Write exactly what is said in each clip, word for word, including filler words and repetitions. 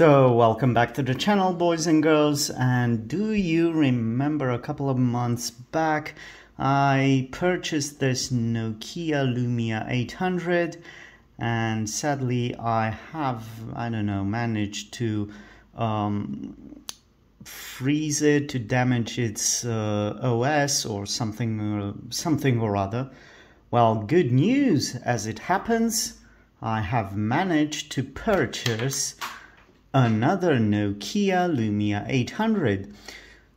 So welcome back to the channel, boys and girls. And do you remember a couple of months back I purchased this Nokia Lumia eight hundred, and sadly I have, I don't know, managed to um, freeze it, to damage its uh, O S or something, or something or other. Well, good news, as it happens, I have managed to purchase another Nokia Lumia eight hundred.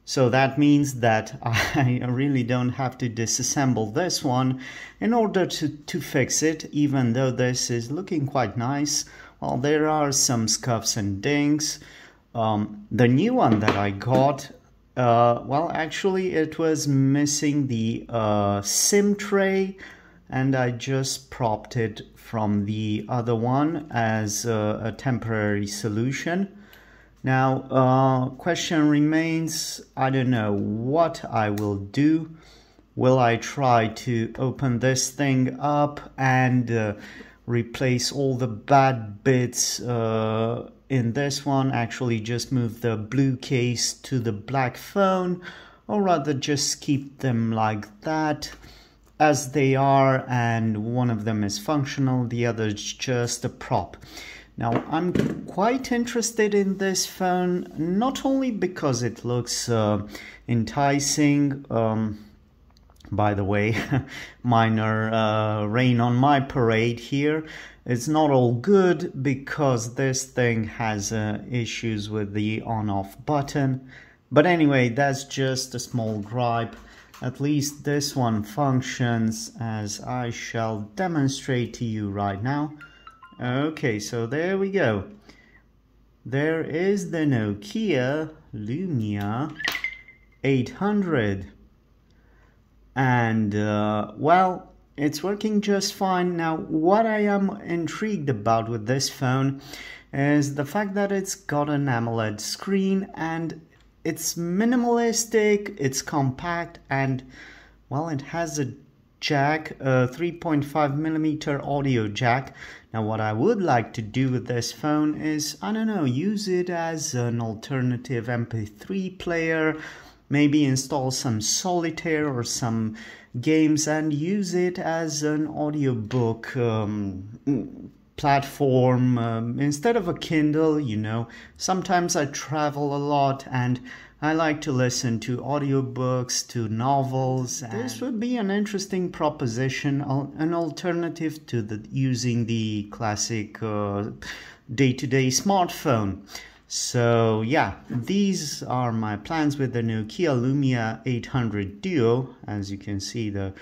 So that means that I really don't have to disassemble this one in order to, to fix it, even though this is looking quite nice. Well, there are some scuffs and dings. Um, the new one that I got, uh, well, actually it was missing the uh, SIM tray, and I just propped it from the other one as a, a temporary solution. Now, uh, question remains, I don't know what I will do. Will I try to open this thing up and uh, replace all the bad bits uh, in this one? Actually, just move the blue case to the black phone, or rather just keep them like that, as they are, and one of them is functional, the other is just a prop. Now, I'm quite interested in this phone, not only because it looks uh, enticing. Um, by the way, minor uh, rain on my parade here. It's not all good because this thing has uh, issues with the on-off button. But anyway, that's just a small gripe. At least this one functions, as I shall demonstrate to you right now. Okay, so there we go. There is the Nokia Lumia eight hundred. And, uh, well, it's working just fine. Now, what I am intrigued about with this phone is the fact that it's got an AMOLED screen, and it's minimalistic, it's compact, and, well, it has a jack, a three point five millimeter audio jack. Now, what I would like to do with this phone is, I don't know, use it as an alternative M P three player, maybe install some solitaire or some games and use it as an audiobook um, platform um, instead of a Kindle. You know, sometimes I travel a lot and I like to listen to audiobooks, to novels. And this would be an interesting proposition, an alternative to the, using the classic day-to-day uh, -day smartphone. So yeah, these are my plans with the Nokia Lumia eight hundred Duo. As you can see, the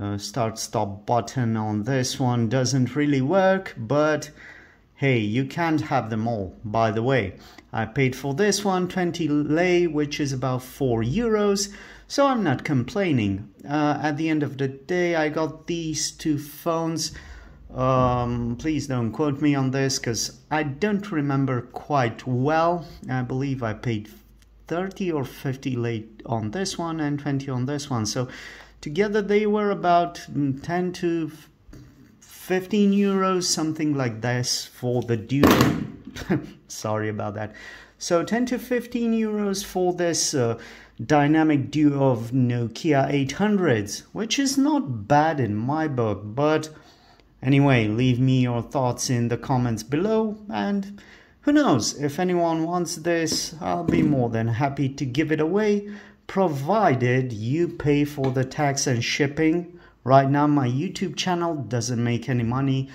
Uh, start-stop button on this one doesn't really work, but hey, you can't have them all. By the way, I paid for this one twenty lei, which is about four euros, so I'm not complaining. Uh, at the end of the day, I got these two phones. Um, please don't quote me on this, because I don't remember quite well. I believe I paid thirty or fifty lei on this one and twenty on this one, so together they were about ten to fifteen euros, something like this, for the Duo. Sorry about that. So ten to fifteen euros for this uh, dynamic Duo of Nokia eight hundreds, which is not bad in my book. But anyway, leave me your thoughts in the comments below, and who knows, if anyone wants this, I'll be more than happy to give it away, provided you pay for the tax and shipping. Right now my YouTube channel doesn't make any money,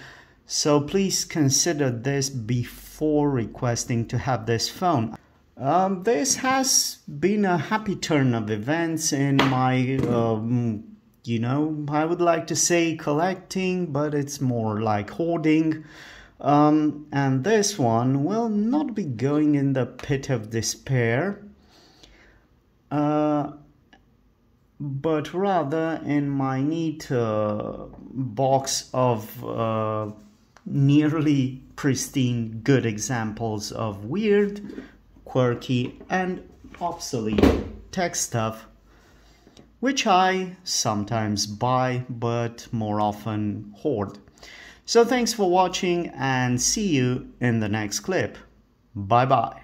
so please consider this before requesting to have this phone. Um, this has been a happy turn of events in my, um, you know, I would like to say collecting, but it's more like hoarding. Um, and this one will not be going in the pit of despair, Uh, but rather in my neat uh, box of uh, nearly pristine good examples of weird, quirky and obsolete tech stuff, which I sometimes buy but more often hoard. So thanks for watching, and see you in the next clip. Bye bye.